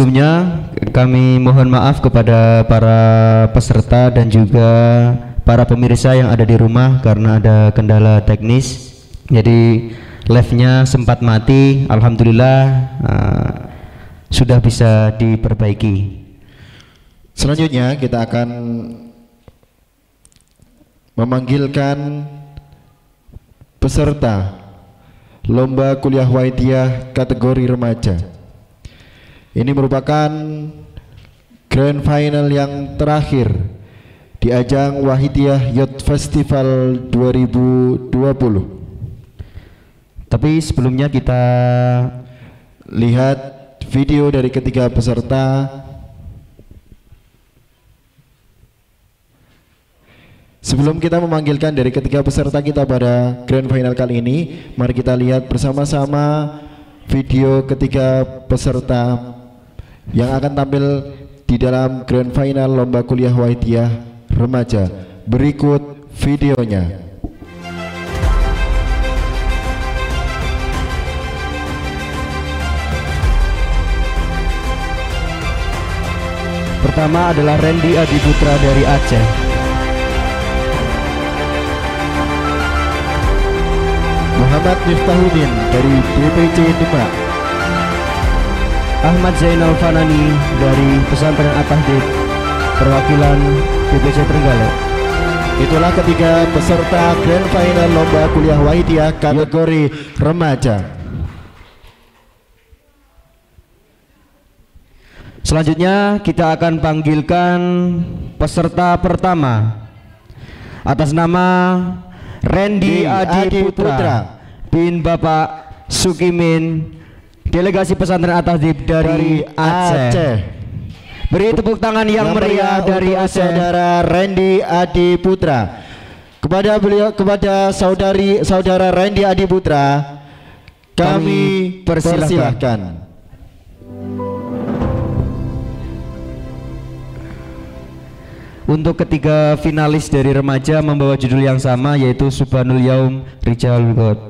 sebelumnya kami mohon maaf kepada para peserta dan juga para pemirsa yang ada di rumah karena ada kendala teknis, jadi live-nya sempat mati. Alhamdulillah sudah bisa diperbaiki. Selanjutnya kita akan memanggilkan peserta Lomba Kuliah Wahidiyah kategori remaja. Ini merupakan grand final yang terakhir di ajang Wahidiyah Youth Festival 2020. Tapi sebelumnya kita lihat video dari ketiga peserta. Sebelum kita memanggilkan dari ketiga peserta kita pada grand final kali ini, mari kita lihat bersama-sama video ketiga peserta yang akan tampil di dalam grand final Lomba Kuliah Wahidiyah Remaja. Berikut videonya. Pertama adalah Randy Adiputra dari Aceh. Muhammad Miftahudin dari DPC Demak. Ahmad Zainal Fanani dari Pesantren At-Tahdid perwakilan DPC Trenggalek. Itulah ketiga peserta grand final Lomba Kuliah Wahidiyah kategori remaja. Selanjutnya kita akan panggilkan peserta pertama atas nama Randy Adi Putra bin Bapak Sukimin, delegasi pesantren At-Tahdib dari Aceh. Beri tepuk tangan yang meriah dari Aceh, saudara Randy Adi Putra. Kepada beliau, kepada saudara Randy Adi Putra, kami persilahkan. Untuk ketiga finalis dari remaja membawa judul yang sama, yaitu Subhanul Yaum Rijalul God.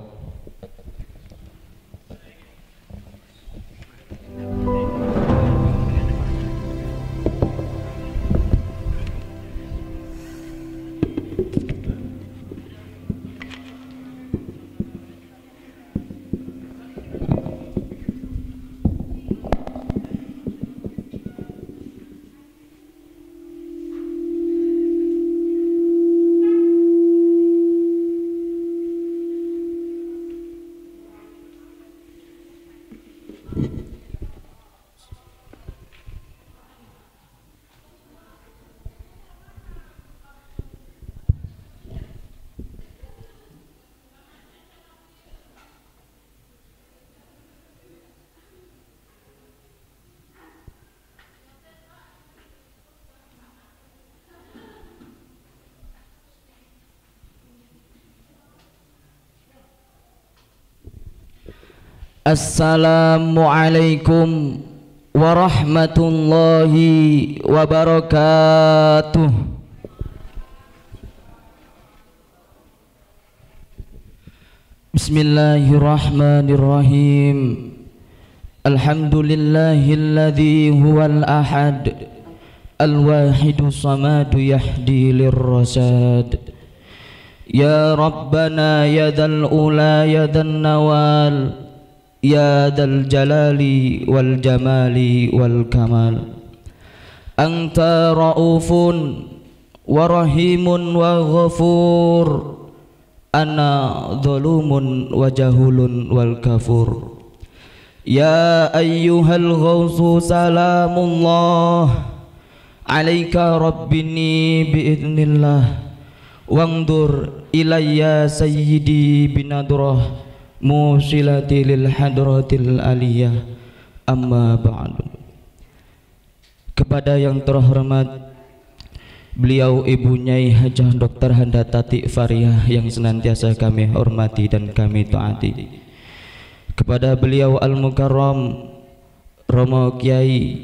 Assalamualaikum warahmatullahi wabarakatuh. Bismillahirrahmanirrahim. Alhamdulillahilladzi huwal ahad al-wahidu samadu yahdi lirrasad. Ya Rabbana yadal ula yadan nawal, ya dal jalali wal jamali wal kamal. Anta raufun wa rahimun wa ghafur, ana dhulumun wa jahulun wal kafur. Ya ayyuhal ghawsu salamullah alaika rabbini biidnillah, wangdur ilayya sayyidi binadurah musilati lil hadratil aliyah. Amma ba'du. Kepada yang terhormat beliau Ibu Nyai Hajah Dr. Handatatik Fariyah yang senantiasa kami hormati dan kami taati. Kepada beliau Al-Mukarram Romo Kiai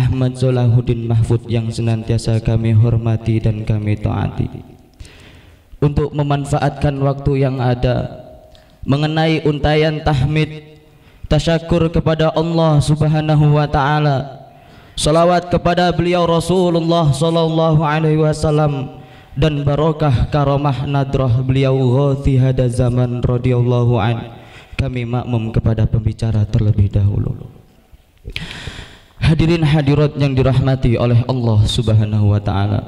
Ahmad Solahuddin Mahfud yang senantiasa kami hormati dan kami taati. Untuk memanfaatkan waktu yang ada mengenai untayan tahmid tasyakur kepada Allah Subhanahu wa ta'ala Salawat kepada beliau Rasulullah sallallahu alaihi wasallam dan barokah karomah nadrah beliau ghathi hada zaman radhiyallahu an. Kami makmum kepada pembicara terlebih dahulu. Hadirin hadirat yang dirahmati oleh Allah Subhanahu wa taala.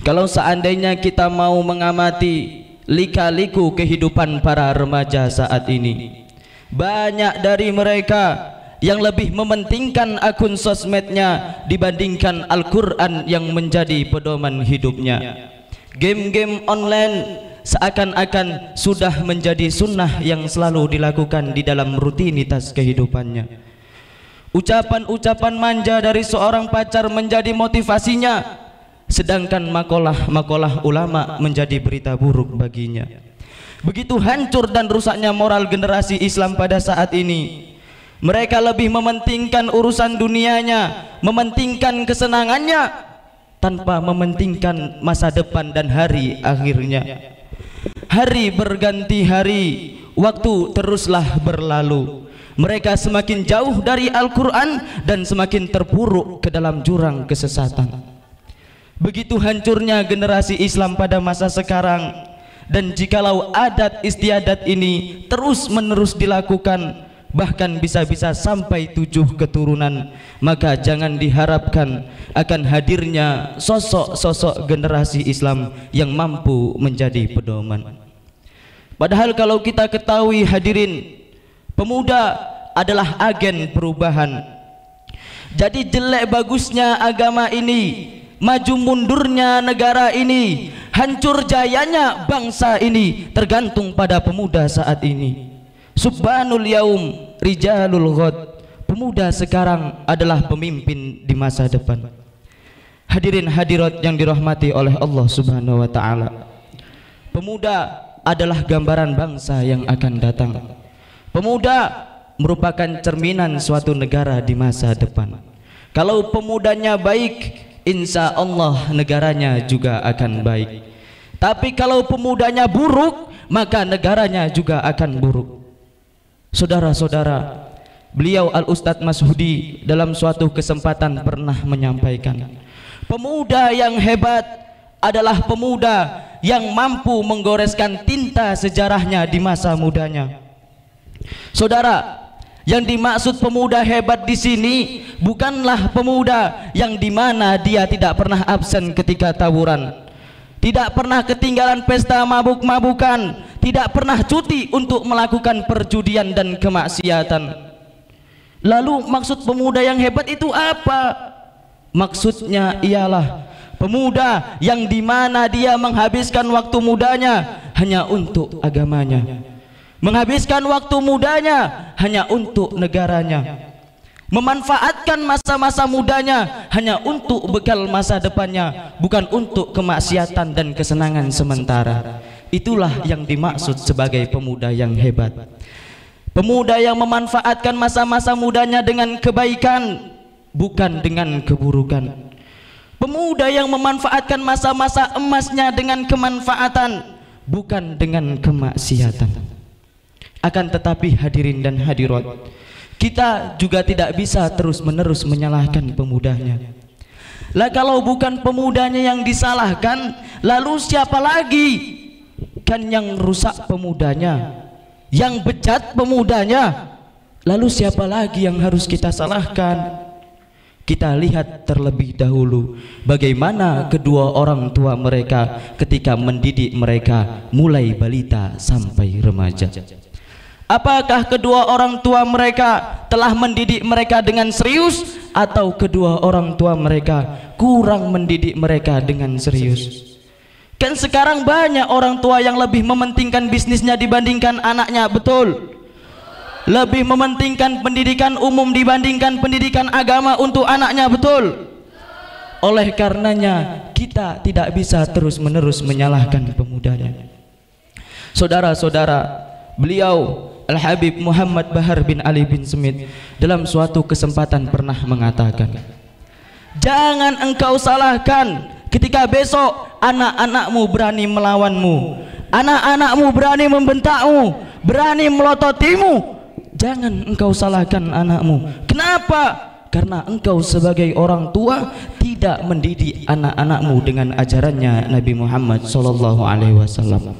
Kalau seandainya kita mau mengamati lika-liku kehidupan para remaja saat ini, banyak dari mereka yang lebih mementingkan akun sosmednya dibandingkan Al-Quran yang menjadi pedoman hidupnya. Game-game online seakan-akan sudah menjadi sunnah yang selalu dilakukan di dalam rutinitas kehidupannya. Ucapan-ucapan manja dari seorang pacar menjadi motivasinya, sedangkan makalah-makalah ulama menjadi berita buruk baginya. Begitu hancur dan rusaknya moral generasi Islam pada saat ini. Mereka lebih mementingkan urusan dunianya, mementingkan kesenangannya, tanpa mementingkan masa depan dan hari akhirnya. Hari berganti hari, waktu teruslah berlalu. Mereka semakin jauh dari Al-Quran dan semakin terpuruk ke dalam jurang kesesatan. Begitu hancurnya generasi Islam pada masa sekarang. Dan jikalau adat istiadat ini terus-menerus dilakukan, bahkan bisa-bisa sampai 7 keturunan, maka jangan diharapkan akan hadirnya sosok-sosok generasi Islam yang mampu menjadi pedoman. Padahal kalau kita ketahui hadirin, pemuda adalah agen perubahan. Jadi jelek bagusnya agama ini, maju mundurnya negara ini, hancur jayanya bangsa ini tergantung pada pemuda saat ini. Subhanul yaum rijalul ghad. Pemuda sekarang adalah pemimpin di masa depan. Hadirin hadirat yang dirahmati oleh Allah Subhanahu wa taala. Pemuda adalah gambaran bangsa yang akan datang. Pemuda merupakan cerminan suatu negara di masa depan. Kalau pemudanya baik, insya Allah negaranya juga akan baik. Tapi kalau pemudanya buruk, maka negaranya juga akan buruk. Saudara-saudara, beliau Al-Ustadz Mas'udi dalam suatu kesempatan pernah menyampaikan, pemuda yang hebat adalah pemuda yang mampu menggoreskan tinta sejarahnya di masa mudanya. Saudara, yang dimaksud pemuda hebat di sini bukanlah pemuda yang di mana dia tidak pernah absen ketika tawuran, tidak pernah ketinggalan pesta mabuk-mabukan, tidak pernah cuti untuk melakukan perjudian dan kemaksiatan. Lalu maksud pemuda yang hebat itu apa? Maksudnya ialah pemuda yang di mana dia menghabiskan waktu mudanya hanya untuk agamanya, menghabiskan waktu mudanya hanya untuk negaranya, memanfaatkan masa-masa mudanya hanya untuk bekal masa depannya, bukan untuk kemaksiatan dan kesenangan sementara. Itulah yang dimaksud sebagai pemuda yang hebat. Pemuda yang memanfaatkan masa-masa mudanya dengan kebaikan, bukan dengan keburukan. Pemuda yang memanfaatkan masa-masa emasnya dengan kemanfaatan, bukan dengan kemaksiatan. Akan tetapi hadirin dan hadirat, kita juga tidak bisa terus-menerus menyalahkan pemudanya. Lah kalau bukan pemudanya yang disalahkan, lalu siapa lagi? Kan yang rusak pemudanya, yang bejat pemudanya, lalu siapa lagi yang harus kita salahkan? Kita lihat terlebih dahulu bagaimana kedua orang tua mereka ketika mendidik mereka mulai balita sampai remaja. Apakah kedua orang tua mereka telah mendidik mereka dengan serius, atau kedua orang tua mereka kurang mendidik mereka dengan serius? Kan sekarang banyak orang tua yang lebih mementingkan bisnisnya dibandingkan anaknya, betul? Lebih mementingkan pendidikan umum dibandingkan pendidikan agama untuk anaknya, betul? Oleh karenanya kita tidak bisa terus-menerus menyalahkan pemudanya. Saudara-saudara, beliau Al-Habib Muhammad Bahar bin Ali bin Smith dalam suatu kesempatan pernah mengatakan, jangan engkau salahkan ketika besok anak-anakmu berani melawanmu, anak-anakmu berani membentakmu, berani melototimu. Jangan engkau salahkan anakmu. Kenapa? karena engkau sebagai orang tua tidak mendidik anak-anakmu dengan ajarannya Nabi Muhammad sallallahu alaihi wasallam.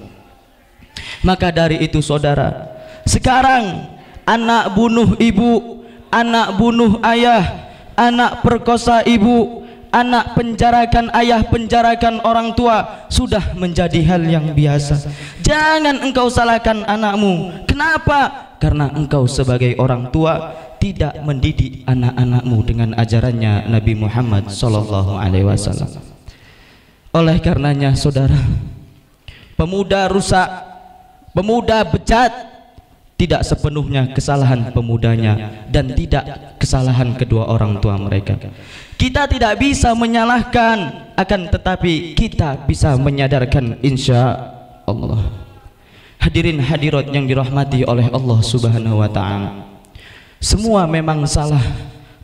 Maka dari itu saudara, sekarang anak bunuh ibu, anak bunuh ayah, anak perkosa ibu, anak penjarakan ayah, penjarakan orang tua sudah menjadi hal yang biasa. Jangan engkau salahkan anakmu. Kenapa? Karena engkau sebagai orang tua tidak mendidik anak-anakmu dengan ajarannya Nabi Muhammad sallallahu alaihi wasallam. Oleh karenanya saudara, pemuda rusak, pemuda bejat tidak sepenuhnya kesalahan pemudanya dan tidak kesalahan kedua orang tua mereka. Kita tidak bisa menyalahkan, akan tetapi kita bisa menyadarkan insya Allah. Hadirin hadirat yang dirahmati oleh Allah subhanahu wa ta'ala, semua memang salah.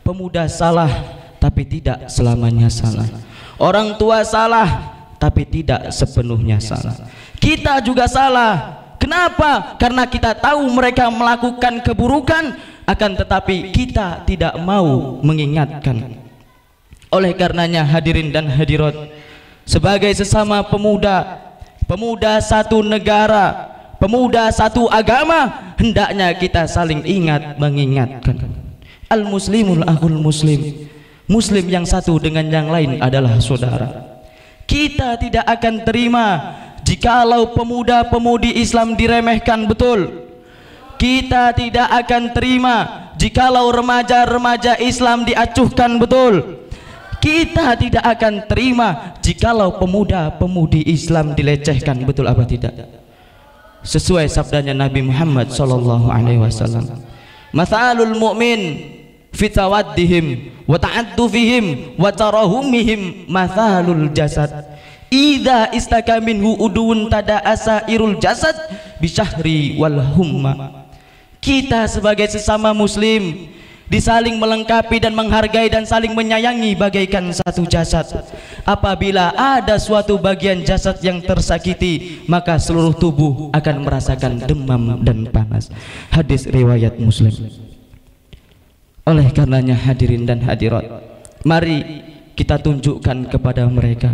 Pemuda salah, tapi tidak selamanya salah. Orang tua salah, tapi tidak sepenuhnya salah. Kita juga salah. Kenapa? Karena kita tahu mereka melakukan keburukan, akan tetapi kita tidak mau mengingatkan. Oleh karenanya hadirin dan hadirat, sebagai sesama pemuda, pemuda satu negara, pemuda satu agama, hendaknya kita saling ingat mengingatkan. Al muslimul akhul muslim, muslim yang satu dengan yang lain adalah saudara. Kita tidak akan terima jikalau pemuda-pemudi Islam diremehkan betul. Kita tidak akan terima jikalau remaja-remaja Islam diacuhkan betul. Kita tidak akan terima jikalau pemuda-pemudi Islam dilecehkan betul apa tidak. Sesuai sabdanya Nabi Muhammad sallallahu alaihi wasallam, mathalul mu'min fi tawaddihim wa ta'addufihim wa tarahumihim mathalul jasad idza istaka minhu udun tada'asa irul jasad bisyahri wal humma. Kita sebagai sesama muslim disaling melengkapi dan menghargai dan saling menyayangi bagaikan satu jasad. Apabila ada suatu bagian jasad yang tersakiti, maka seluruh tubuh akan merasakan demam dan panas. Hadis riwayat Muslim. Oleh karenanya hadirin dan hadirat, mari kita tunjukkan kepada mereka,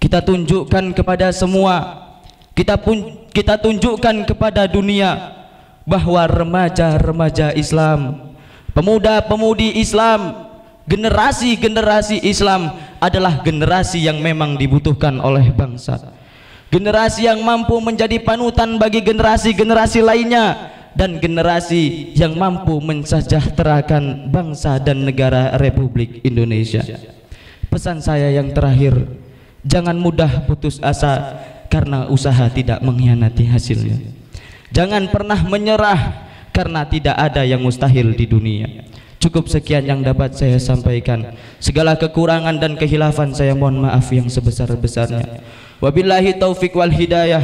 kita tunjukkan kepada semua, kita tunjukkan kepada dunia bahwa remaja-remaja Islam, pemuda-pemudi Islam, generasi-generasi Islam adalah generasi yang memang dibutuhkan oleh bangsa. Generasi yang mampu menjadi panutan bagi generasi-generasi lainnya dan generasi yang mampu mensejahterakan bangsa dan negara Republik Indonesia. Pesan saya yang terakhir, jangan mudah putus asa karena usaha tidak mengkhianati hasilnya. Jangan pernah menyerah karena tidak ada yang mustahil di dunia. Cukup sekian yang dapat saya sampaikan. Segala kekurangan dan kehilafan saya mohon maaf yang sebesar-besarnya. Wabillahi taufiq wal hidayah,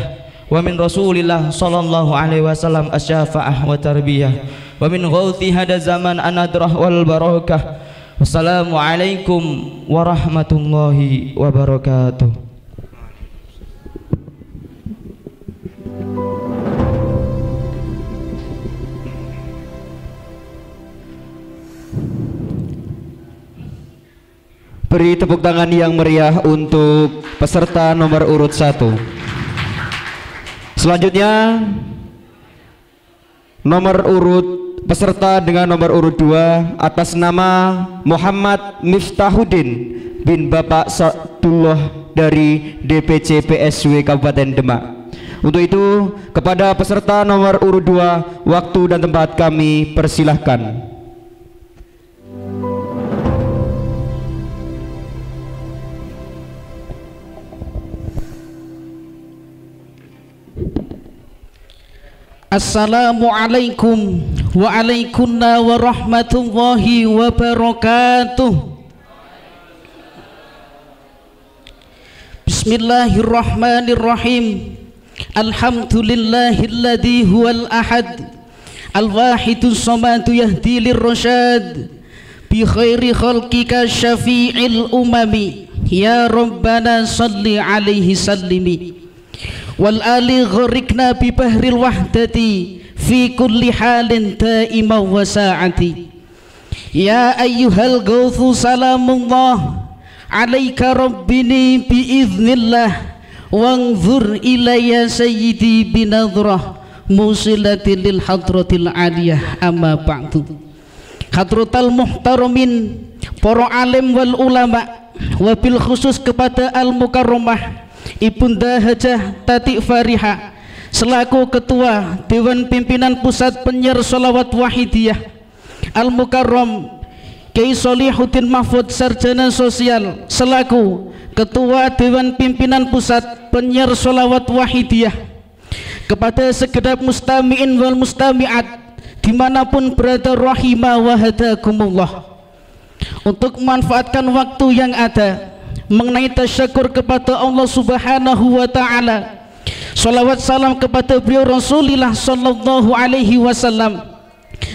wa min rasulillah sallallahu alaihi wasallam asyafa'ah wa tarbiyah, wa min ghauthi hada zaman anadrah wal barakah. Wassalamualaikum warahmatullahi wabarakatuh. Beri tepuk tangan yang meriah untuk peserta nomor urut 1. Selanjutnya nomor urut peserta dengan nomor urut 2 atas nama Muhammad Miftahuddin bin Bapak Sadullah dari DPC PSW Kabupaten Demak. Untuk itu kepada peserta nomor urut 2 waktu dan tempat kami persilahkan. Assalamualaikum wa'alaikumna warahmatullahi wabarakatuh. Bismillahirrahmanirrahim. Alhamdulillahilladzi huwal ahad al-wahidus samadu yahdi lirrasyad bi khairi khalqika syafi'il umami ya rabbana salli alaihi sallimi wal ali gharikna bi bahril wahdati fi kulli halin ta'ima wa sa'ati Ya ayyuhal gawthu salamullah alaika rabbini biiznillah wangzur ilayya sayyidi binadrah musilati lil hadratil aliyah amma ba'du. Hadratal muhtaramin para alim wal ulama, wabil khusus kepada al mukarramah Ibunda Hajah Tati Fariha selaku ketua Dewan Pimpinan Pusat Penyiar Shalawat Wahidiyah, al mukarram Kiai Shalihuddin Mahfudz Sarjana Sosial selaku ketua Dewan Pimpinan Pusat Penyiar Shalawat Wahidiyah, kepada segenap mustami'in wal mustami'at dimanapun berada rahimah wa hadakumullah. Untuk memanfaatkan waktu yang ada mengenai tasyakur kepada Allah subhanahu wa ta'ala, salawat salam kepada beliau Rasulullah sallallahu alaihi wasallam,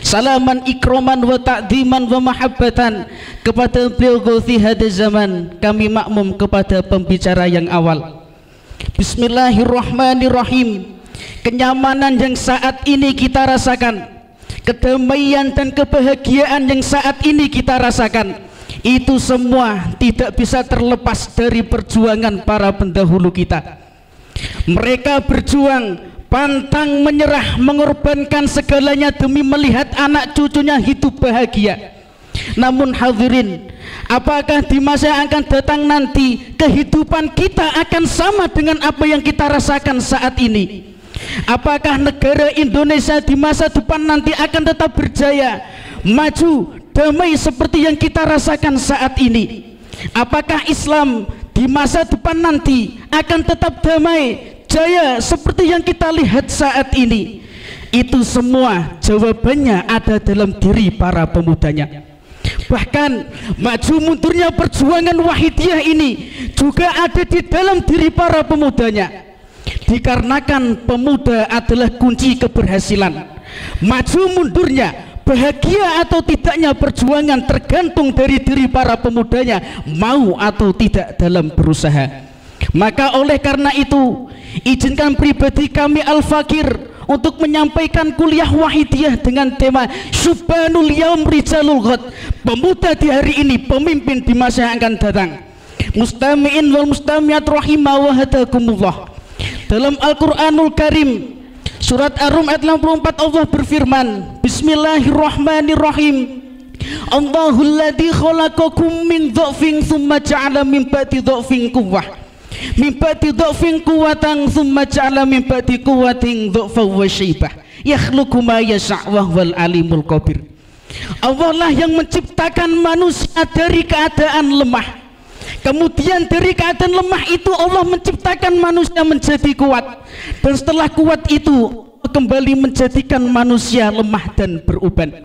salaman ikroman wa ta'diman wa mahabbatan kepada beliau gawthi hadis zaman, kami makmum kepada pembicara yang awal. Bismillahirrahmanirrahim. Kenyamanan yang saat ini kita rasakan, kedamaian dan kebahagiaan yang saat ini kita rasakan, itu semua tidak bisa terlepas dari perjuangan para pendahulu kita. Mereka berjuang pantang menyerah, mengorbankan segalanya demi melihat anak cucunya hidup bahagia. Namun hadirin, apakah di masa yang akan datang nanti kehidupan kita akan sama dengan apa yang kita rasakan saat ini? Apakah negara Indonesia di masa depan nanti akan tetap berjaya, maju, damai seperti yang kita rasakan saat ini? Apakah Islam di masa depan nanti akan tetap damai, jaya seperti yang kita lihat saat ini? Itu semua jawabannya ada dalam diri para pemudanya. Bahkan maju mundurnya perjuangan Wahidiyah ini juga ada di dalam diri para pemudanya, dikarenakan pemuda adalah kunci keberhasilan. Maju mundurnya, bahagia atau tidaknya perjuangan tergantung dari diri para pemudanya, mau atau tidak dalam berusaha. Maka oleh karena itu, izinkan pribadi kami Al-Fakir untuk menyampaikan kuliah Wahidiyah dengan tema Syubanul Yaum Rijalul Ghad, pemuda di hari ini, pemimpin di masa yang akan datang. Mustami'in wal mustami'at rahimah wa hadakumullah. Dalam Al-Quranul Karim surat Ar-Rum ayat 64 Allah berfirman, Bismillahirrahmanirrahim, Allahul ladzi khalaqakum min dha'fin tsumma ja'ala min ba'di dha'fin quwwah, mimba tidokfin kuwatang summa ja'ala mimba dikuwating dha'fa wa syaibah yakhluqu ma yasha' wa huwal alimul qabir. Allah lah yang menciptakan manusia dari keadaan lemah, kemudian dari keadaan lemah itu Allah menciptakan manusia menjadi kuat, dan setelah kuat itu kembali menjadikan manusia lemah dan beruban.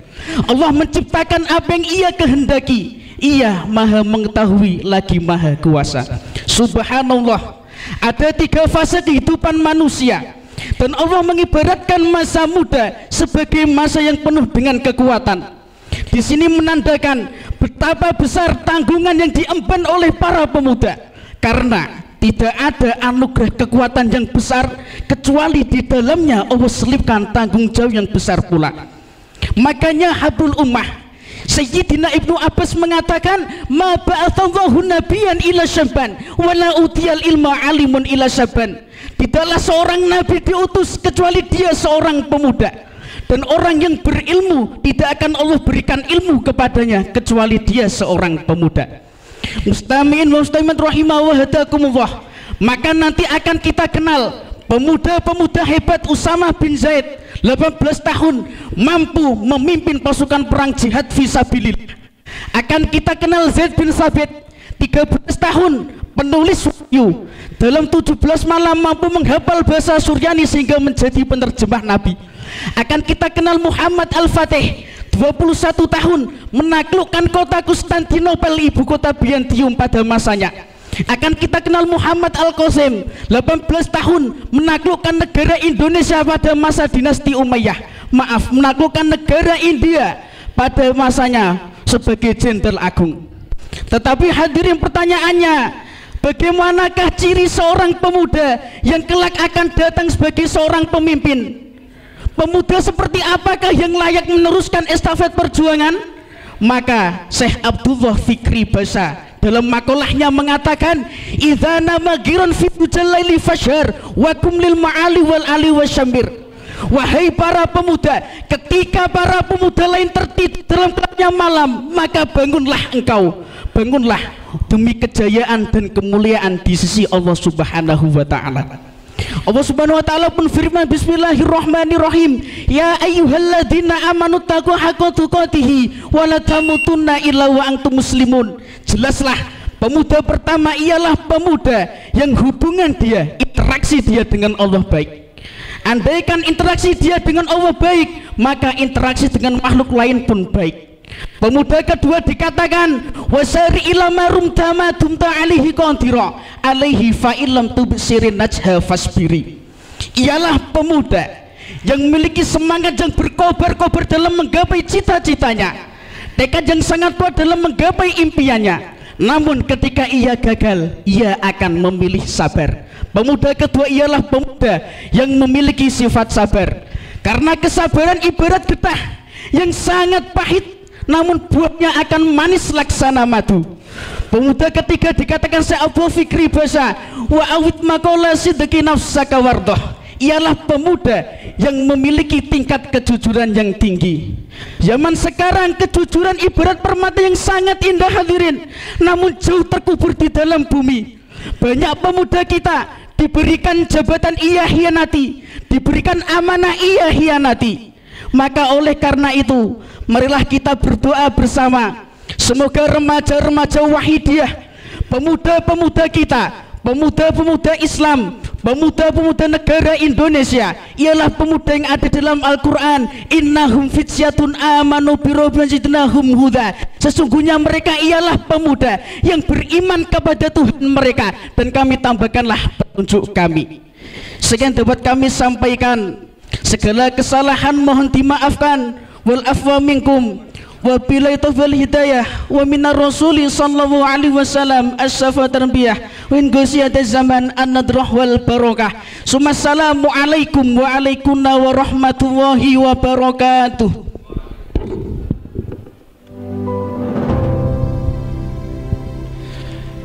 Allah menciptakan apa yang ia kehendaki, ia maha mengetahui lagi maha kuasa. Subhanallah, ada tiga fase kehidupan manusia, dan Allah mengibaratkan masa muda sebagai masa yang penuh dengan kekuatan. Di sini menandakan betapa besar tanggungan yang diemban oleh para pemuda, karena tidak ada anugerah kekuatan yang besar kecuali di dalamnya Allah selipkan tanggung jawab yang besar pula. Makanya hablul ummah Sayyidina Ibnu Abbas mengatakan, ma ba'atsallahu nabiyan ila syaban wala utiyal ilma alimun ila syaban. Tidaklah seorang nabi diutus kecuali dia seorang pemuda, dan orang yang berilmu tidak akan Allah berikan ilmu kepadanya kecuali dia seorang pemuda. Mustami'in wa mustami'at rahimah wa hadakumullah. Maka nanti akan kita kenal pemuda-pemuda hebat Usamah bin Zaid, 18 tahun mampu memimpin pasukan perang jihad fisabilillah. Akan kita kenal Zaid bin Sabit, 13 tahun penulis wahyu, dalam 17 malam mampu menghafal bahasa Suryani sehingga menjadi penerjemah Nabi. Akan kita kenal Muhammad Al-Fatih, 21 tahun menaklukkan kota Konstantinopel, ibu kota Bizantium pada masanya. Akan kita kenal Muhammad Al-Qasim, 18 tahun menaklukkan negara Indonesia pada masa dinasti Umayyah, menaklukkan negara India pada masanya sebagai jenderal agung. Tetapi hadirin, pertanyaannya, bagaimanakah ciri seorang pemuda yang kelak akan datang sebagai seorang pemimpin? Pemuda seperti apakah yang layak meneruskan estafet perjuangan? Maka Syekh Abdullah Fikri Basa dalam makolahnya mengatakan, idza nama giron fi bujalaili fashar wa kumlil ma'ali wal ali wasyambir. Wahai para pemuda, ketika para pemuda lain tertidur dalam gelapnya malam, maka bangunlah engkau, bangunlah demi kejayaan dan kemuliaan di sisi Allah Subhanahu wa Ta'ala. Allah Subhanahu wa Ta'ala pun firman, bismillahirrahmanirrahim, ya ayyuhalladzina amanu taqwa haqqa tuqatihi wa la tamutunna illa wa antum muslimun. Jelaslah pemuda pertama ialah pemuda yang hubungan dia, interaksi dia dengan Allah baik. Andaikan interaksi dia dengan Allah baik, maka interaksi dengan makhluk lain pun baik. Pemuda kedua dikatakan, wasari ilama rumtama dumta alihi qadira alihi fa illam tubsirin najha fasbiri. Ialah pemuda yang memiliki semangat yang berkobar-kobar dalam menggapai cita-citanya, tekad yang sangat kuat dalam menggapai impiannya. Namun ketika ia gagal, ia akan memilih sabar. Pemuda kedua ialah pemuda yang memiliki sifat sabar, karena kesabaran ibarat getah yang sangat pahit, namun buahnya akan manis laksana madu. Pemuda ketiga dikatakan Syekh Abdullah Fikri Basa, wa awit maqala sidqi nafsaka wardah. Ialah pemuda yang memiliki tingkat kejujuran yang tinggi. Zaman sekarang kejujuran ibarat permata yang sangat indah hadirin, namun jauh terkubur di dalam bumi. Banyak pemuda kita diberikan jabatan ia hianati, diberikan amanah ia hianati. Maka oleh karena itu, marilah kita berdoa bersama, semoga remaja-remaja Wahidiyah, pemuda-pemuda kita, pemuda-pemuda Islam, pemuda-pemuda negara Indonesia ialah pemuda yang ada dalam Al-Quran, innahum fityatun amanu bi rabbihim zidnahum huda. Sesungguhnya mereka ialah pemuda yang beriman kepada Tuhan mereka, dan kami tambahkanlah petunjuk kami. Sekian dapat kami sampaikan, segala kesalahan mohon dimaafkan, wal afwa minkum wa billahi taufiq wal hidayah wa minar rasuli sallallahu alaihi wasallam as-safa tarbiyah wa in ghasyat az-zaman an-nadrah wal barokah. Assalamu alaikum wa alaikuna wa rahmatullahi wa barakatuh.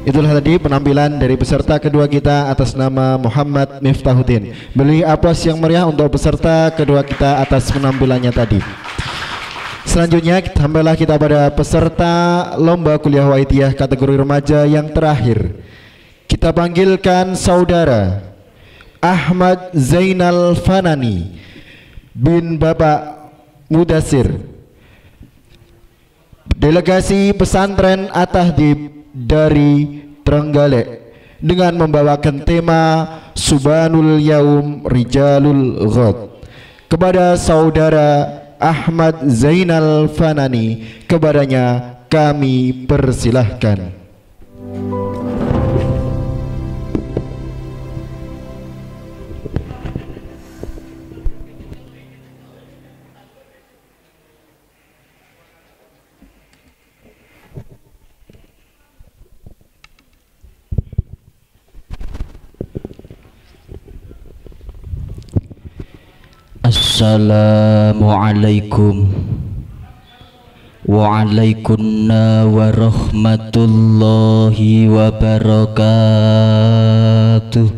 Itulah tadi penampilan dari peserta kedua kita atas nama Muhammad Miftahuddin. Beri aplaus yang meriah untuk peserta kedua kita atas penampilannya tadi. Selanjutnya sampailah kita pada peserta lomba kuliah Wahidiyah kategori remaja yang terakhir. Kita panggilkan saudara Ahmad Zainal Fanani bin Bapak Mudasir, delegasi pesantren At-Tahdhib dari Trenggalek, dengan membawakan tema Subhanul Yaum Rijalul Ghad. Kepada saudara Ahmad Zainal Fanani, kepadanya kami persilahkan. Assalamualaikum wa'alaikunna wa rahmatullahi wa barakatuh.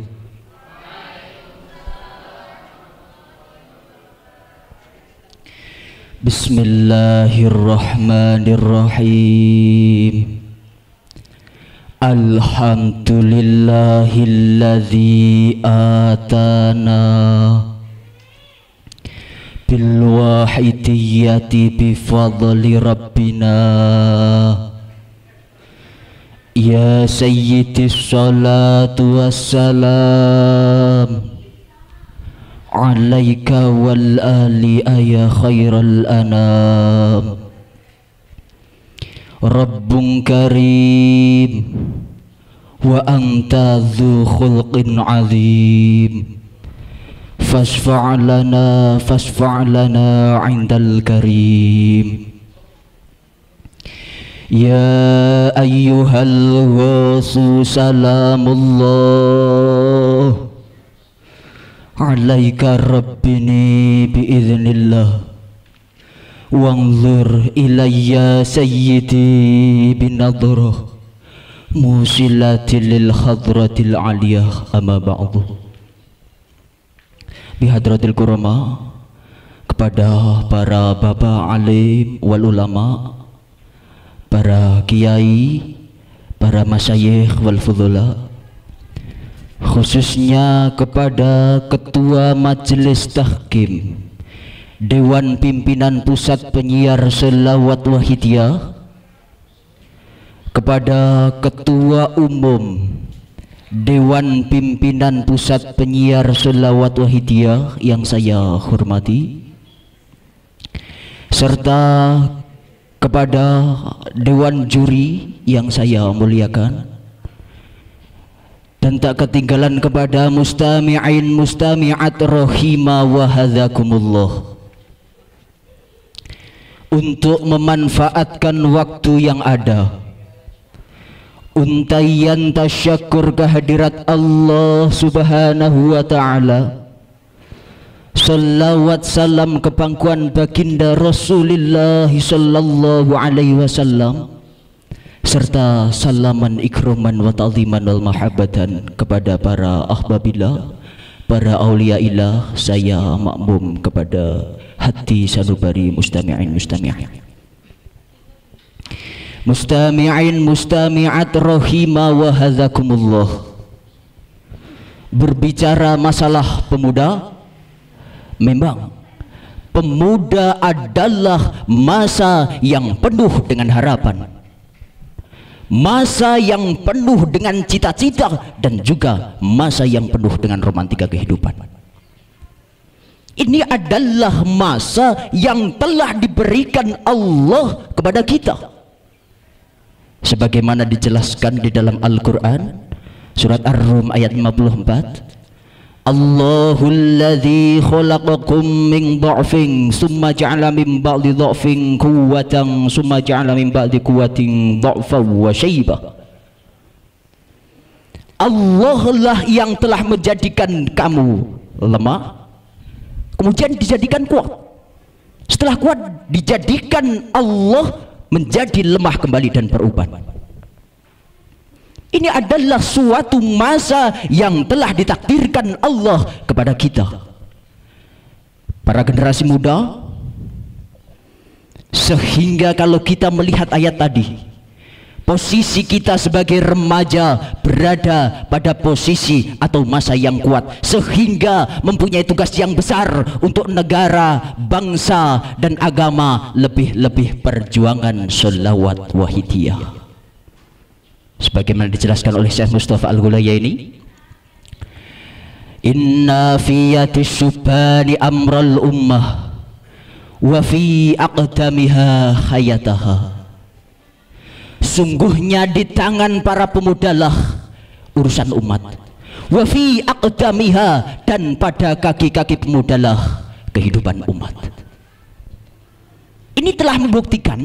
Bismillahirrahmanirrahim. Alhamdulillahilladzi atana bil wahidiyati bi fadli rabbina ya sayyidi salatu wassalam alaika wal ali ya khairal anam rabbun karim wa anta dzu khulqin azim fasfa' lana 'indal karim ya ayyuhal rasul salamullah 'alaika rabbini bi idznillah Wanzur ilayya sayyidi binadhruh musilatil lil hadratil aliyah amma ba'du. Bihadratil kurama, kepada para bapak alim wal ulama, para kiai, para masyayikh wal fudhala, khususnya kepada ketua majelis tahkim Dewan Pimpinan Pusat Penyiar Selawat Wahidiyah, kepada Ketua Umum Dewan Pimpinan Pusat Penyiar Selawat Wahidiyah yang saya hormati, serta kepada Dewan Juri yang saya muliakan, dan tak ketinggalan kepada mustami'in mustami'at rahimah wahadzakumullah, untuk memanfaatkan waktu yang ada untayan tasyakur kehadirat Allah subhanahu wa ta'ala. Salawat salam ke pangkuan baginda Rasulullah sallallahu alaihi wasallam, serta salaman ikroman wa ta'ziman wal mahabbatan kepada para ahbabillah, para awliyaillah. Saya makmum kepada hati sanubari mustami'in mustami'at, mustami'in mustami'at rahimah wa hadzakumullah. Berbicara masalah pemuda, memang pemuda adalah masa yang penuh dengan harapan, masa yang penuh dengan cita-cita, dan juga masa yang penuh dengan romantika kehidupan. Ini adalah masa yang telah diberikan Allah kepada kita, sebagaimana dijelaskan di dalam Al-Quran surat Ar-Rum ayat 54. Allahulladzi khalaqakum min dha'fin summa ja'ala min ba'di dha'fin quwwatan summa ja'ala min ba'di quwwatin dha'fan wa shaybah. Allah lah yang telah menjadikan kamu lemah, kemudian dijadikan kuat. Setelah kuat, dijadikan Allah menjadi lemah kembali dan beruban. Ini adalah suatu masa yang telah ditakdirkan Allah kepada kita. Para generasi muda, sehingga kalau kita melihat ayat tadi, posisi kita sebagai remaja berada pada posisi atau masa yang kuat, sehingga mempunyai tugas yang besar untuk negara, bangsa, dan agama, lebih-lebih perjuangan Selawat Wahidiyah. Sebagaimana dijelaskan oleh Syekh Mustafa Al-Ghulaya ini, inna fiyati syubhani amral ummah wa fi aqdamiha hayataha. Sungguhnya di tangan para pemudalah urusan umat, wa fi aqdamiha, dan pada kaki-kaki pemudalah kehidupan umat. Ini telah membuktikan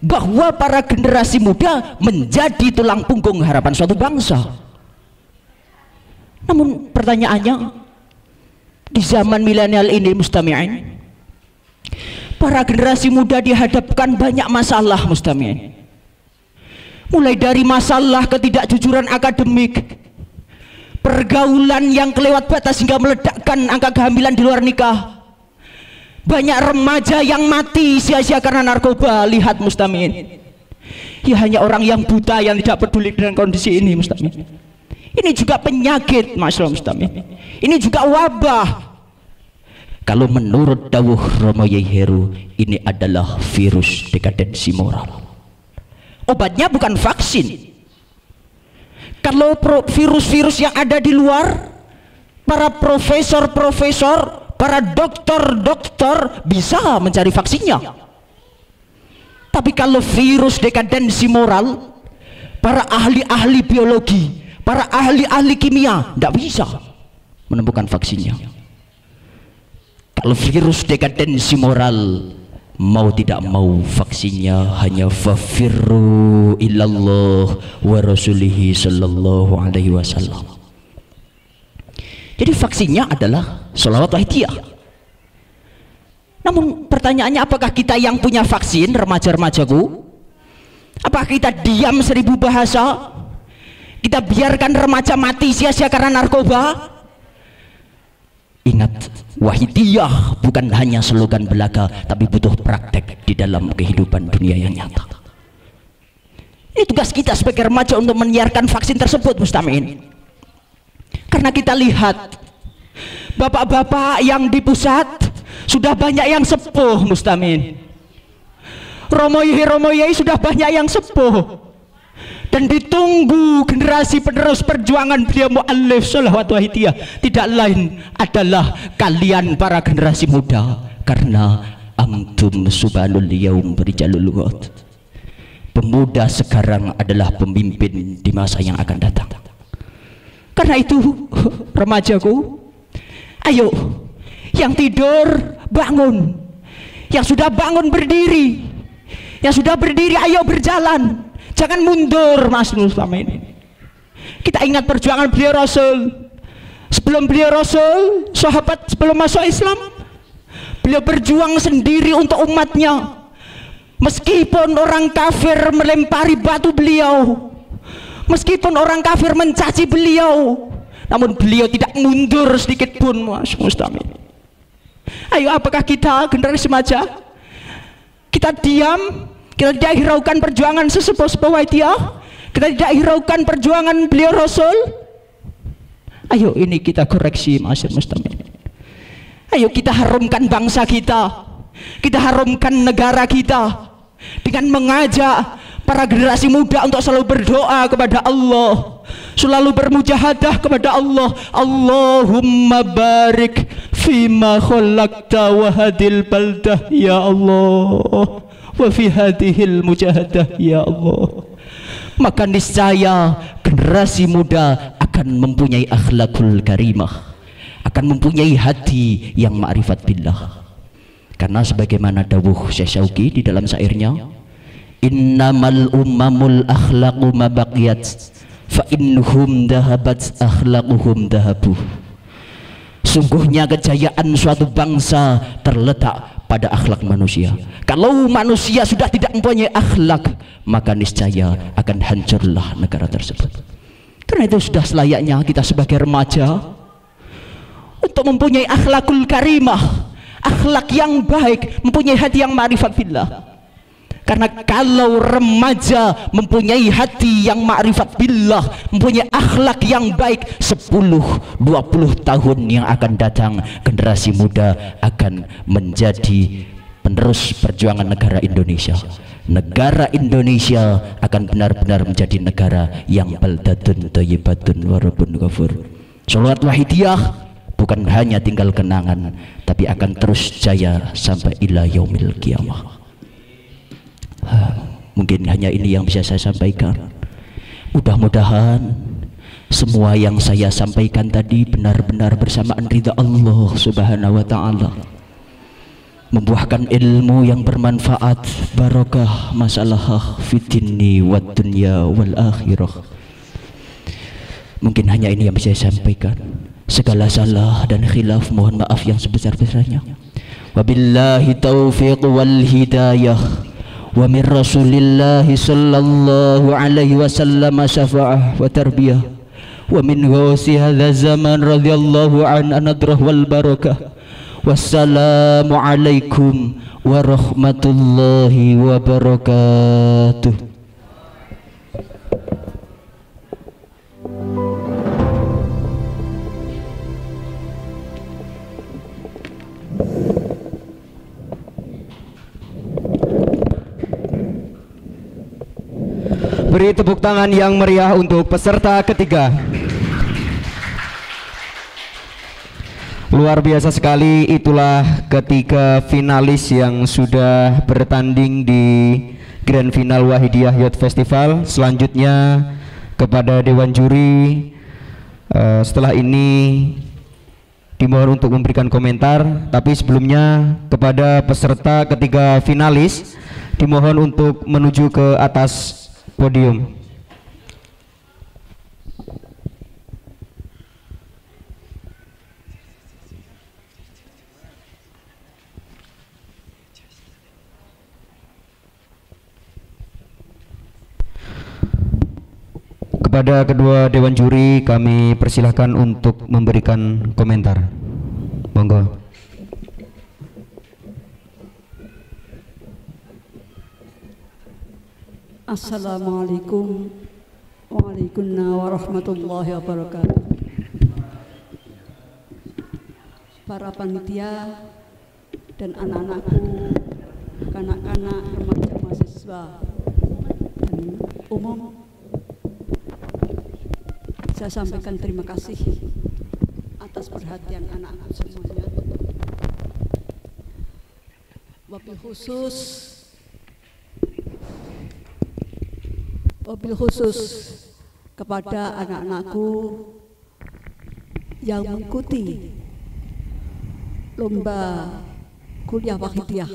bahwa para generasi muda menjadi tulang punggung harapan suatu bangsa. Namun pertanyaannya, di zaman milenial ini mustami'in, para generasi muda dihadapkan banyak masalah mustami'in, mulai dari masalah ketidakjujuran akademik, pergaulan yang kelewat batas hingga meledakkan angka kehamilan di luar nikah, banyak remaja yang mati sia-sia karena narkoba. Lihat mustami'in, ya hanya orang yang buta yang tidak peduli dengan kondisi ini mustami'in. Ini juga penyakit masalah mustami'in, ini juga wabah. Kalau menurut dawuh Romo Yaiheru, ini adalah virus dekadensi moral. Obatnya bukan vaksin. Kalau virus-virus yang ada di luar, para profesor-profesor, para dokter-dokter bisa mencari vaksinnya. Tapi kalau virus dekadensi moral, para ahli-ahli biologi, para ahli-ahli kimia tidak bisa menemukan vaksinnya. Kalau virus dekadensi moral, mau tidak mau vaksinnya hanya fafirru ilallah wa rasulihi sallallahu alaihi wasallam. Jadi vaksinnya adalah Selawat Wahidiyah. Namun pertanyaannya, apakah kita yang punya vaksin, remaja-remajaku? Apakah kita diam seribu bahasa? Kita biarkan remaja mati sia-sia karena narkoba? Ingat, wahidiyah bukan hanya slogan belaka, tapi butuh praktek di dalam kehidupan dunia yang nyata. Ini tugas kita sebagai remaja untuk menyiarkan vaksin tersebut, Mustami'in. Karena kita lihat bapak-bapak yang di pusat sudah banyak yang sepuh, Mustami'in. Romoyai-romoyai sudah banyak yang sepuh. Dan ditunggu generasi penerus perjuangan beliau mu'allif sholawat wahidiyah, tidak lain adalah kalian para generasi muda. Karena antum subhanul yaum berijalul wad, pemuda sekarang adalah pemimpin di masa yang akan datang. Karena itu remajaku, ayo yang tidur bangun, yang sudah bangun berdiri, yang sudah berdiri ayo berjalan. Jangan mundur, Mas Nur, selama ini. Kita ingat perjuangan beliau Rasul. Sebelum beliau Rasul, sahabat sebelum masuk Islam, beliau berjuang sendiri untuk umatnya. Meskipun orang kafir melempari batu beliau, meskipun orang kafir mencaci beliau, namun beliau tidak mundur sedikit pun, Mas Mustami. Ayo, apakah kita generasi remaja? Kita diam. Kita tidak hiraukan perjuangan sesepuh-sepuh wahidiyah. Kita tidak hiraukan perjuangan beliau Rasul. Ayo ini kita koreksi, Masyar Mustami. Ayo kita harumkan bangsa kita, kita harumkan negara kita dengan mengajak para generasi muda untuk selalu berdoa kepada Allah, selalu bermujahadah kepada Allah. Allahumma barik fima khalaqta wa hadil baldah ya Allah, wa fi hadihil mujahadah ya Allah. Maka niscaya generasi muda akan mempunyai akhlakul karimah, akan mempunyai hati yang ma'rifat billah. Karena sebagaimana dawuh Syekh Syauqi di dalam syairnya, innamal ummamul akhlaqu mabaqiyat fa innhum dahabat akhlaquhum dahabu. Sungguhnya kejayaan suatu bangsa terletak pada akhlak manusia. Kalau manusia sudah tidak mempunyai akhlak, maka niscaya akan hancurlah negara tersebut. Karena itu sudah selayaknya kita sebagai remaja untuk mempunyai akhlakul karimah, akhlak yang baik, mempunyai hati yang ma'rifat billah. Karena kalau remaja mempunyai hati yang ma'rifat billah, mempunyai akhlak yang baik, 10-20 tahun yang akan datang generasi muda akan menjadi penerus perjuangan negara Indonesia. Negara Indonesia akan benar-benar menjadi negara yang baldatun thayyibatun wa rabbun ghafur. Sholawat wahidiyah bukan hanya tinggal kenangan, tapi akan terus jaya sampai ila yaumil qiyamah. Mungkin hanya ini yang bisa saya sampaikan. Mudah-mudahan semua yang saya sampaikan tadi benar-benar bersamaan ridha Allah subhanahu wa ta'ala, membuahkan ilmu yang bermanfaat, barokah masalah fitni wa dunya wal akhirah. Mungkin hanya ini yang bisa saya sampaikan. Segala salah dan khilaf mohon maaf yang sebesar-besarnya. Wabillahi taufiq wal hidayah, wa min rasulillahi sallallahu alaihi wasallam syafa'ah wa tarbiyah, wa min ghawsi hadha zaman radhiyallahu an anadrah wal barakah. Wassalamu alaikum warahmatullahi wabarakatuh. Beri tepuk tangan yang meriah untuk peserta ketiga. Luar biasa sekali, itulah ketiga finalis yang sudah bertanding di Grand Final Wahidiyah Youth Festival. Selanjutnya kepada Dewan Juri, setelah ini dimohon untuk memberikan komentar. Tapi sebelumnya kepada peserta ketiga finalis dimohon untuk menuju ke atas podium. Kepada kedua dewan juri kami persilahkan untuk memberikan komentar. Monggo. Assalamualaikum warahmatullahi wabarakatuh. Para panitia dan anak-anakku, kanak-kanak, remaja, mahasiswa, dan umum, saya sampaikan terima kasih atas perhatian anak-anak semuanya. Wabil khusus kepada anak-anakku yang mengikuti lomba kuliah wahidiyah,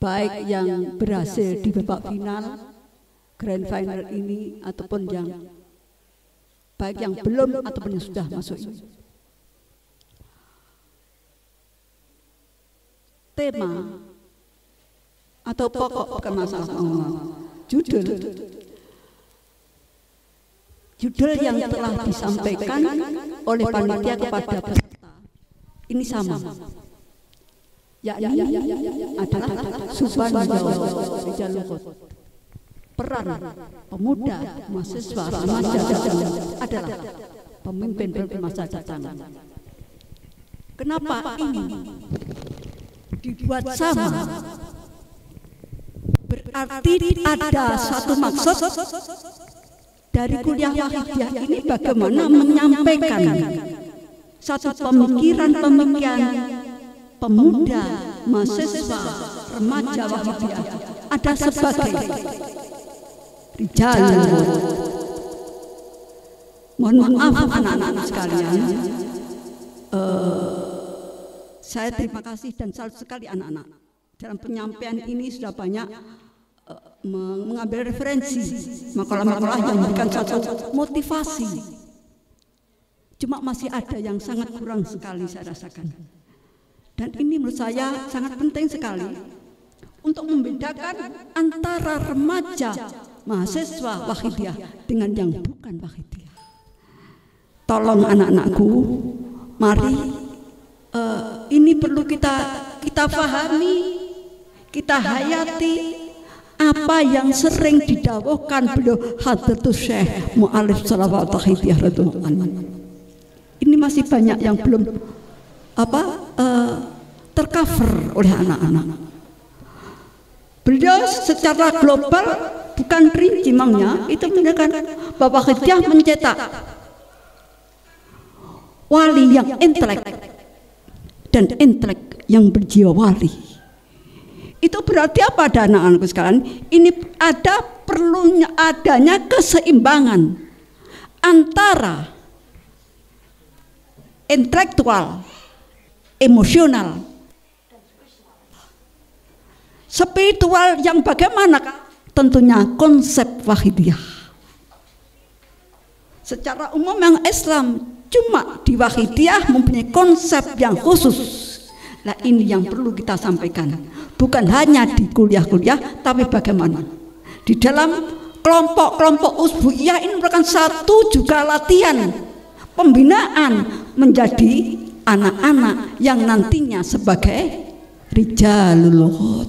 baik yang berhasil di babak final grand final ini ataupun yang baik yang belum ataupun yang sudah masuk ini. Tema atau pokok permasalahan, judul yang telah disampaikan oleh panitia kepada peserta ini sama, yakni adalah peran pemuda, mahasiswa, remaja adalah pemimpin masa depan. Kenapa ini dibuat sama? Berarti ada satu maksud dari kuliah wahidiyah ini, bagaimana menyampaikan satu pemikiran-pemikiran pemuda, mahasiswa, remaja wahidiyah ada sebagai rijal. Mohon maaf anak-anak sekalian, saya terima kasih dan salut sekali anak-anak dalam penyampaian ini sudah banyak mengambil referensi makalah-makalah yang memberikan satu motivasi. Cuma masih ada yang sangat kurang sekali saya rasakan, dan ini menurut saya sangat penting sekali untuk membedakan antara remaja mahasiswa wahidiyah dengan yang bukan wahidiyah. Tolong anak-anakku, mari ini perlu kita pahami, kita hayati apa yang sering didakwakan beliau Hadratus Syekh Mu'allif Shalawat Wahidiyah radhiyallahu anhu. Ini masih banyak yang belum tercover oleh anak-anak. Beliau secara global bukan rinci mangnya itu menunjukkan bahwa Wahidiyah mencetak wali yang intelek dan intelek yang berjiwa wali. Itu berarti apa anak-anakku sekalian? Ini adanya keseimbangan antara intelektual, emosional, spiritual yang bagaimana? Tentunya konsep wahidiyah. Secara umum yang Islam cuma di wahidiyah mempunyai konsep yang khusus. Nah, ini yang perlu kita sampaikan, bukan hanya di kuliah-kuliah, tapi bagaimana di dalam kelompok-kelompok usbuiyah ini merupakan satu juga latihan pembinaan menjadi anak-anak yang nantinya sebagai rijalul lughah.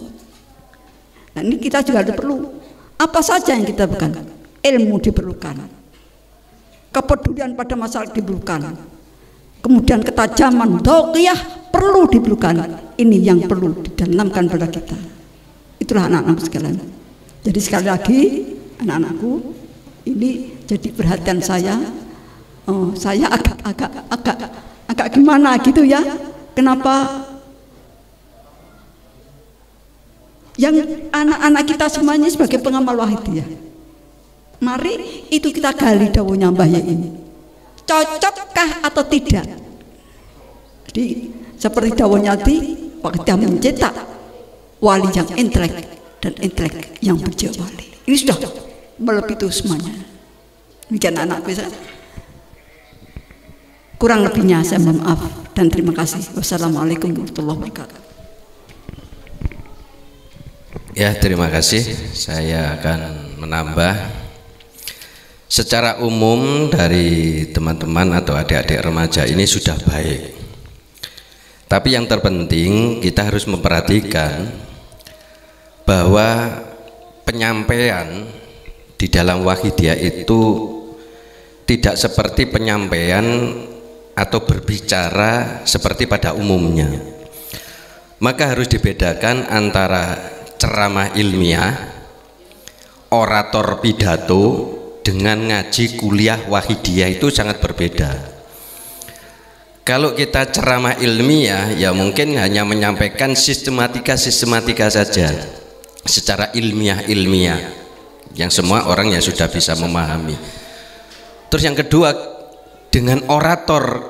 Nah, ini kita juga perlu apa saja yang kita bukan ilmu diperlukan, kepedulian pada masalah diperlukan, kemudian ketajaman dhaqiyah perlu diperlukan. Ini yang perlu ditanamkan pada kita. Itulah anak-anak sekalian. Jadi sekali lagi anak-anakku, ini jadi perhatian saya. Saya agak gimana gitu ya. Kenapa? Yang anak-anak kita semuanya sebagai pengamal wahidiyah, mari itu kita gali dawuhnya Mbah Yai ini. Cocokkah atau tidak? Jadi seperti dawuhnya waktu mencetak wali yang intelek dan intelek yang berjiwa wali. Ini sudah melebihi itu semuanya. Demikian anak bisa. Kurang lebihnya saya mohon maaf dan terima kasih. Wassalamualaikum warahmatullahi wabarakatuh. Ya, terima kasih. Saya akan menambah Secara umum dari teman-teman atau adik-adik remaja ini sudah baik, tapi yang terpenting kita harus memperhatikan bahwa penyampaian di dalam Wahidiyah itu tidak seperti penyampaian atau berbicara seperti pada umumnya. Maka harus dibedakan antara ceramah ilmiah, orator pidato, dengan ngaji kuliah Wahidiyah. Itu sangat berbeda. Kalau kita ceramah ilmiah, ya mungkin hanya menyampaikan sistematika-sistematika saja secara ilmiah-ilmiah yang semua orang ya sudah bisa memahami. Terus yang kedua, dengan orator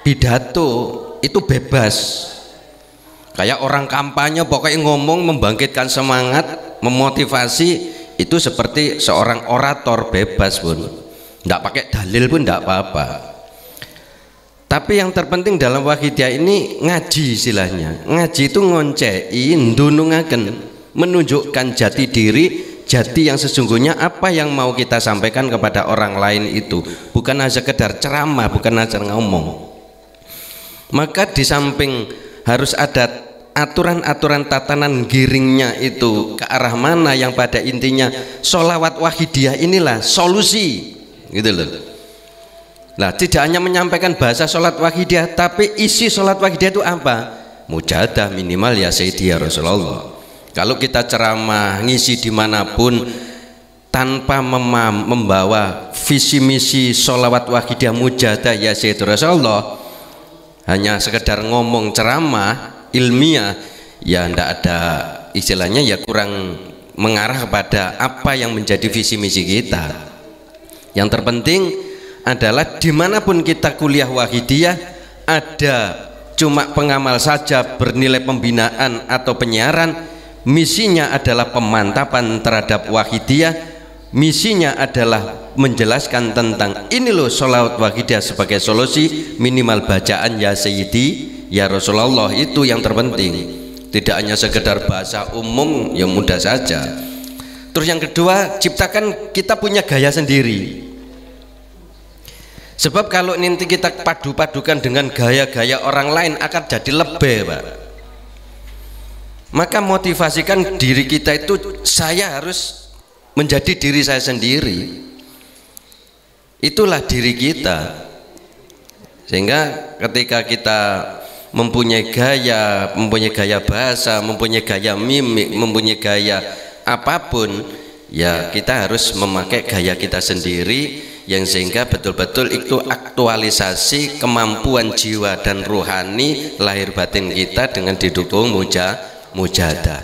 pidato itu bebas, kayak orang kampanye, pokoknya ngomong membangkitkan semangat, memotivasi. Itu seperti seorang orator bebas pun, tidak pakai dalil pun tidak apa-apa. Tapi yang terpenting dalam Wahidiyah ini ngaji, istilahnya ngaji itu ngoncei, ndunungaken, menunjukkan jati diri, jati yang sesungguhnya, apa yang mau kita sampaikan kepada orang lain itu, bukan hanya sekedar ceramah, bukan hanya ngomong. Maka di samping harus ada aturan-aturan tatanan giringnya itu ke arah mana, yang pada intinya sholawat Wahidiyah inilah solusi, gitu loh. Nah, tidak hanya menyampaikan bahasa sholat Wahidiyah, tapi isi sholat Wahidiyah itu apa? Mujahadah minimal ya Sayyidi ya Rasulullah. Kalau kita ceramah ngisi dimanapun tanpa membawa visi misi sholawat Wahidiyah mujahadah ya Sayyidi Rasulullah, hanya sekedar ngomong ceramah ilmiah, ya tidak ada istilahnya, ya kurang mengarah kepada apa yang menjadi visi misi kita. Yang terpenting adalah dimanapun kita kuliah Wahidiyah, ada cuma pengamal saja bernilai pembinaan atau penyiaran, misinya adalah pemantapan terhadap Wahidiyah, misinya adalah menjelaskan tentang ini loh sholawat Wahidiyah sebagai solusi, minimal bacaan ya Sayyidi ya Rasulullah. Itu yang terpenting, tidak hanya sekedar bahasa umum yang mudah saja. Terus yang kedua, ciptakan kita punya gaya sendiri. Sebab kalau nanti kita padu-padukan dengan gaya-gaya orang lain akan jadi lebih, Pak. Maka motivasikan diri kita itu, saya harus menjadi diri saya sendiri, itulah diri kita. Sehingga ketika kita mempunyai gaya bahasa, mempunyai gaya mimik, mempunyai gaya apapun, ya kita harus memakai gaya kita sendiri, yang sehingga betul-betul itu aktualisasi kemampuan jiwa dan rohani lahir batin kita dengan didukung mujahadah.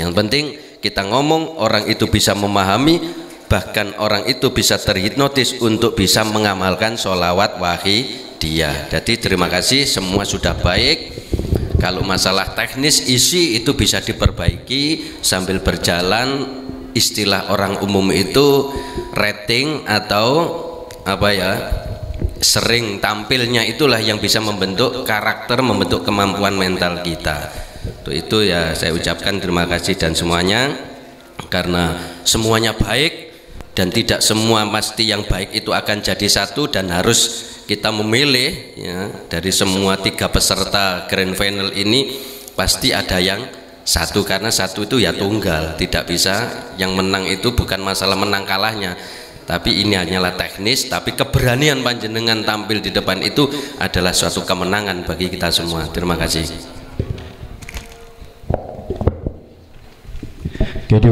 Yang penting kita ngomong, orang itu bisa memahami, bahkan orang itu bisa terhipnotis untuk bisa mengamalkan sholawat Wahidiyah. Jadi terima kasih, semua sudah baik. Kalau masalah teknis isi itu bisa diperbaiki sambil berjalan. Istilah orang umum itu rating atau apa ya, sering tampilnya, itulah yang bisa membentuk karakter, membentuk kemampuan mental kita. Untuk itu ya saya ucapkan terima kasih dan semuanya, karena semuanya baik dan tidak semua pasti yang baik itu akan jadi satu, dan harus kita memilih ya, dari semua 3 peserta grand final ini pasti ada yang satu, karena satu itu ya tunggal, tidak bisa yang menang. Itu bukan masalah menang kalahnya, tapi ini hanyalah teknis, tapi keberanian panjenengan tampil di depan itu adalah suatu kemenangan bagi kita semua. Terima kasih. Jadi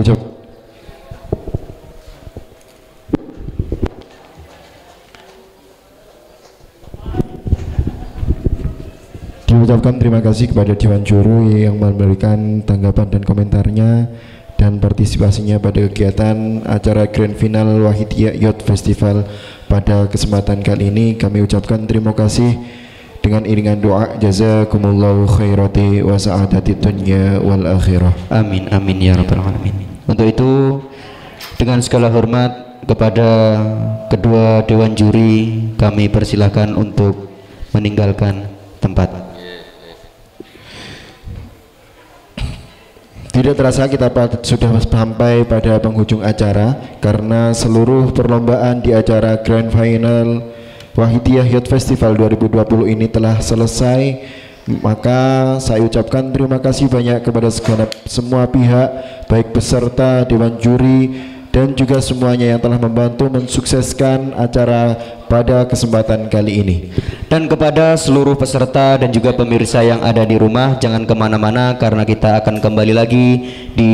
diucapkan terima kasih kepada Dewan Juri yang memberikan tanggapan dan komentarnya dan partisipasinya pada kegiatan acara Grand Final Wahidiyah Youth Festival pada kesempatan kali ini. Kami ucapkan terima kasih dengan iringan doa jazakumullahu khairati wa sa'adati dunya wal akhirah. Amin amin ya rabbal alamin. Untuk itu dengan segala hormat kepada kedua dewan juri, kami persilahkan untuk meninggalkan tempat. Tidak terasa kita sudah sampai pada penghujung acara, karena seluruh perlombaan di acara Grand Final Wahidiyah Youth Festival 2020 ini telah selesai. Maka saya ucapkan terima kasih banyak kepada semua pihak, baik peserta, dewan juri, dan juga semuanya yang telah membantu mensukseskan acara pada kesempatan kali ini. Dan kepada seluruh peserta dan juga pemirsa yang ada di rumah, jangan kemana-mana karena kita akan kembali lagi di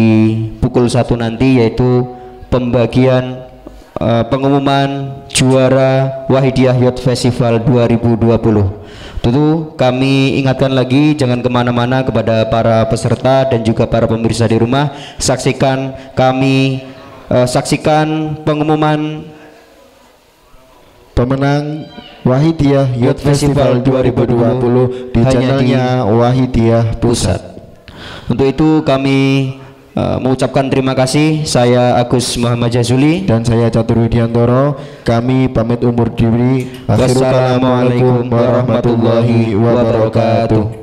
pukul 1 nanti, yaitu pembagian pengumuman juara Wahidiyah Youth Festival 2020. Tentu kami ingatkan lagi, jangan kemana-mana kepada para peserta dan juga para pemirsa di rumah. Saksikan pengumuman pemenang Wahidiyah Youth Festival 2020 di channelnya Wahidiyah Pusat. Untuk itu kami mengucapkan terima kasih. Saya Agus Muhammad Jazuli dan saya Catur Widiantoro. Kami pamit undur diri. Wassalamualaikum warahmatullahi wabarakatuh.